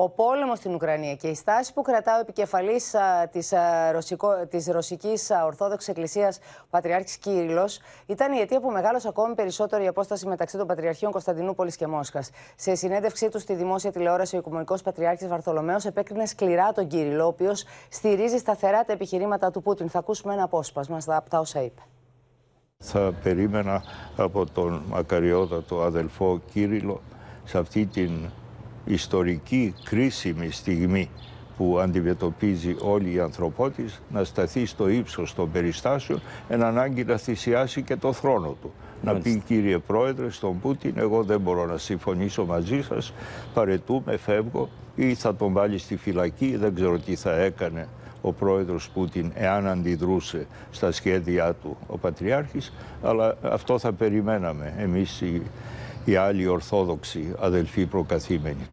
Ο πόλεμος στην Ουκρανία και η στάση που κρατά ο επικεφαλής της Ρωσικής Ορθόδοξης Εκκλησίας, ο Πατριάρχης Κύριλλος, ήταν η αιτία που μεγάλωσε ακόμη περισσότερο η απόσταση μεταξύ των Πατριαρχείων Κωνσταντινούπολης και Μόσχας. Σε συνέντευξή του στη δημόσια τηλεόραση, ο Οικουμενικός Πατριάρχης Βαρθολομαίος επέκρινε σκληρά τον Κύριλλο, ο οποίος στηρίζει σταθερά τα επιχειρήματα του Πούτιν. Θα ακούσουμε ένα απόσπασμα από τα όσα είπε. Θα περίμενα από τον μακαριότατο αδελφό Κύριλλο σε αυτή την ιστορική κρίσιμη στιγμή που αντιμετωπίζει όλη η ανθρωπότης να σταθεί στο ύψος των περιστάσεων, εν ανάγκη να θυσιάσει και το θρόνο του. Μάλιστα. Να πει, κύριε Πρόεδρε, στον Πούτιν, εγώ δεν μπορώ να συμφωνήσω μαζί σας, παρετούμε, φεύγω, ή θα τον βάλει στη φυλακή, δεν ξέρω τι θα έκανε ο πρόεδρος Πούτιν εάν αντιδρούσε στα σχέδιά του ο Πατριάρχης, αλλά αυτό θα περιμέναμε εμείς οι άλλοι ορθόδοξοι αδελφοί προκαθήμενοι.